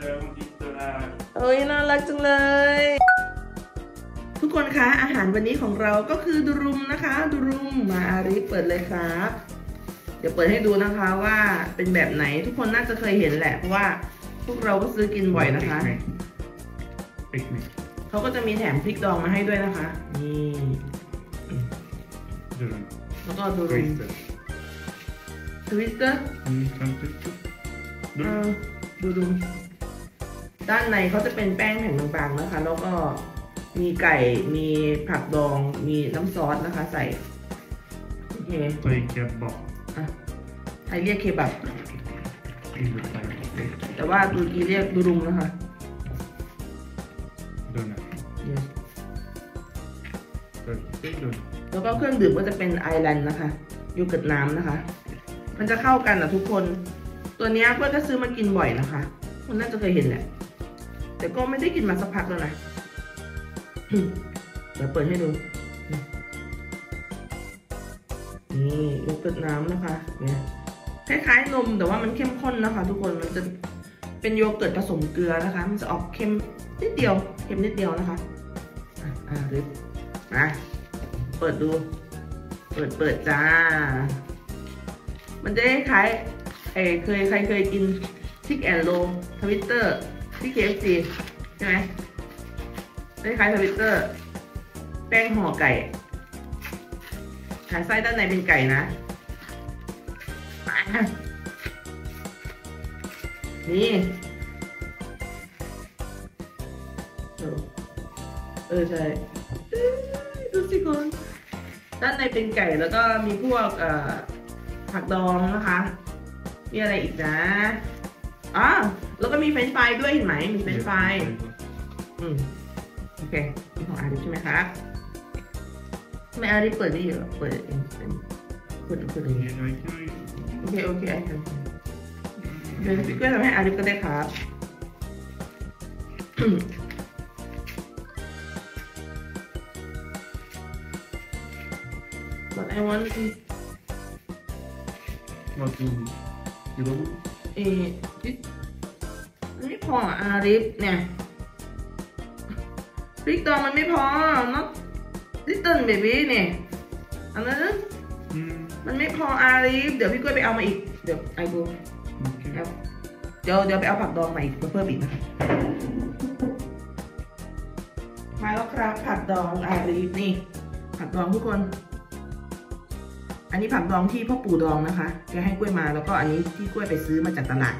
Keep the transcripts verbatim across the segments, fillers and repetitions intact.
เลยมันดิโซนาเอ้ยน่ารักจังเลยทุกคนคะอาหารวันนี้ของเราก็คือดุรุมนะคะดุรุมมาอาริเปิดเลยครับเดี๋ยวเปิดให้ดูนะคะว่าเป็นแบบไหนทุกคนน่าจะเคยเห็นแหละเพราะว่าพวกเราก็ซื้อกินบ่อยนะคะเขาก็จะมีแถมพริกดองมาให้ด้วยนะคะนี่แล้วก็ดูริมทวิสเตอร์ดูดูด้านในเขาจะเป็นแป้งแผ่นบางๆนะคะแล้วก็มีไก่มีผักดองมีน้ำซอสนะคะใส่โอเคไก่เคบับอ่ะไทยเรียกเคบับแต่ว่าตุรกีเรียกดูรุมนะคะแล้วก็เครื่องดื่มก็จะเป็นไอแลนด์นะคะโยเกิร์ตน้ำนะคะมันจะเข้ากันนะทุกคนตัวนี้เพื่อนก็ซื้อมากินบ่อยนะคะมันน่าจะเคยเห็นแหละแต่ก็ไม่ได้กินมาสักพักแล้วนะเดี๋ยวเปิดให้ดูนี่โยเกิร์ตน้ำนะคะเนี่ยคล้ายๆนมแต่ว่ามันเข้มข้นนะคะทุกคนมันจะเป็นโยเกิร์ตผสมเกลือนะคะมันจะออกเค็มนิดเดียวเค็มนิดเดียวนะคะอ่าริบมาเปิดดูเปิดเปิดจ้ามันจะคล้ายไอ้เคยใครเคยกินทิกแอนโลทวิตเตอร์ที่เคเอฟซีใช่ไหมคล้ายๆทวิตเตอร์แป้งห่อไก่หาไส้ด้านในเป็นไก่นะนี่เออใช่ดูสิคุณด้านในเป็นไก่แล้วก็มีพวกผักดองนะคะมีอะไรอีกนะอ๋อแล้วก็มีเฟรนช์ฟรายด้วยเห็นไหมมีเฟรนช์ฟรายอืมโอเคของอาริใช่ไหมคะทำไมอาริเปิดได้เยอะเปิดเองเปิดเปิดอย่างเงี้ยโอเคโอเคไอ้ครับเดี๋ยวพี่ก็ทำให้อาริก็ได้ครับbut I want to what to you know เออไม่พออาริฟเนี่ยพริกดองมันไม่พอ not little baby เนี่ยอันนั้นมันไม่พออาริฟเดี๋ยวพี่กล้วยไปเอามาอีกเดี๋ยวไอโบเดี๋ยวเดี๋ยวไปเอาผักดองมาอีกมาเพิ่มอีกนะคะมาแล้วครับผักดองอาริฟนี่ผักดองทุกคนอันนี้ผักดองที่พ่อปู่ดองนะคะแกให้กล้วยมาแล้วก็อันนี้ที่กล้วยไปซื้อมาจากตลาด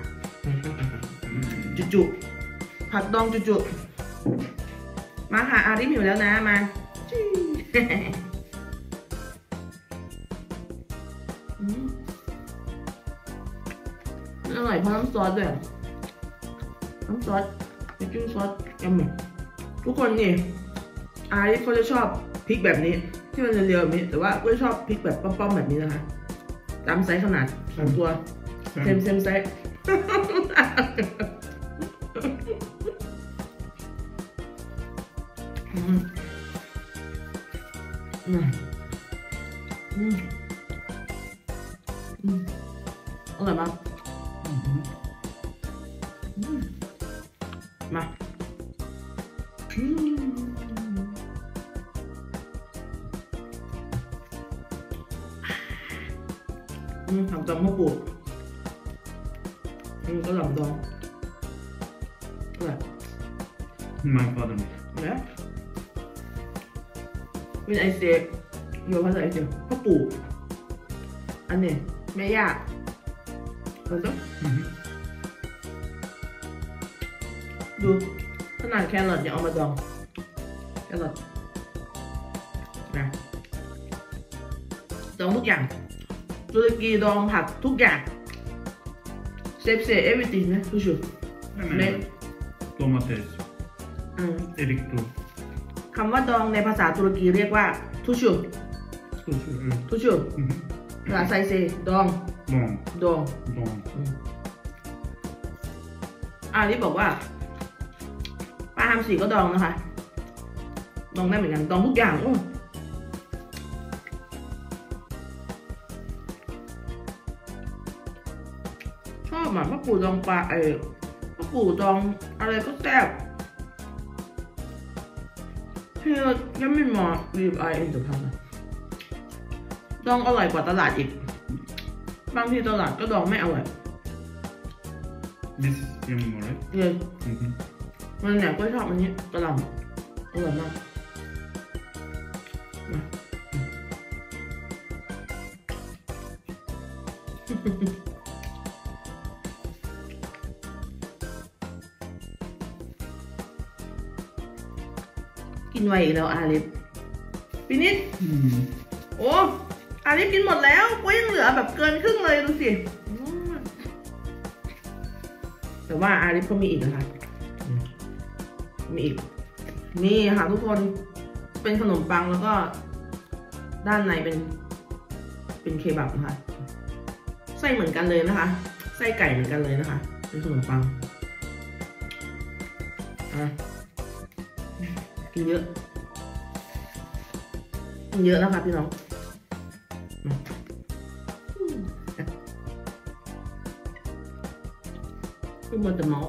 จุๆผักดองจุๆมาหาอาริฟอยู่แล้วนะมาอร่อยเพราะน้ำซอสด้วยน้ำซอสไปจิ้มซอสแอมทุกคนนี่อาริฟเขาจะชอบพริกแบบนี้ที่มันเรียวๆแบบนี้แต่ว่าก็ชอบพริกแบบป้อมๆแบบนี้นะคะตามไซส์ขนาดของตัวเซมเซมไซส์อร่อยมากมาหอมดองมะปูอันนี้ก็หอมดองอะไรไม่พอดองเนี่ย when I say โยภาษาอังกฤษมะปูอันนี้ไม่ยากเห็นไหมดูขนาดแครอทเนี่ยเอามาดองแครอทนะดองทุกอย่างตุรกีดองผักทุกอย่างเซฟเซฟ everything นะทุกชุดเม็ดโตมาเตสเอริกตูคำว่าดองในภาษาตุรกีเรียกว่าทุชุดทุชุดภาษาไซเซดองดองอาริฟบอกว่าปลาฮัมสีก็ดองนะคะดองได้เหมือนกันดองทุกอย่างอู้ชอบมากมะปูดองปลาเออ ปูดองอะไรก็แซ่บ Here let me more rib eye in the pan ดองอร่อยกว่าตลาดอีกบางทีตลาดก็ดองไม่อร่อย This yummy more right? Yes มันเนี่ยก็ชอบอันนี้กระหล่ำอร่อยมากกินไวอีกแล้วอาลิฟฟินิชโอ้อาลิฟกินหมดแล้วก็ยังเหลือแบบเกินครึ่งเลยดูสิแต่ว่าอาลิฟก็มีอีกนะคะมีอีกนี่ค่ะทุกคนเป็นขนมปังแล้วก็ด้านในเป็นเป็นเคบับนะคะไส้เหมือนกันเลยนะคะไส้ไก่เหมือนกันเลยนะคะเป็นขนมปังอ่ะกินเยอะกินเยอะนะคะพี่น้องขึ้นบนตะเมา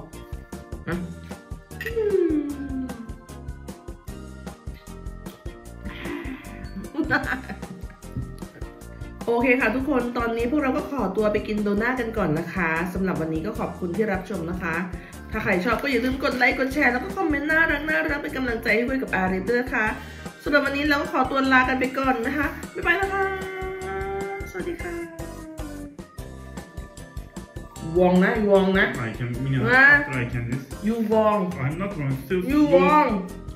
นะโอเคค่ะทุกคนตอนนี้พวกเราก็ขอตัวไปกินโดนัทกันก่อนนะคะสำหรับวันนี้ก็ขอบคุณที่รับชมนะคะถ้าใครชอบก็อย่าลืมกดไลค์กดแชร์แล้วก็คอมเมนต์น่ารักน่ารักเป็นกำลังใจให้ด้วยกับอาริฟด้วยนะคะสำหรับวันนี้เราก็ขอตัวลากันไปก่อนนะคะบ๊ายบายนะคะสวัสดีค่ะวองนะวองนะ I can, you know, I can this. You wrong. I'm not wrong. You wrong.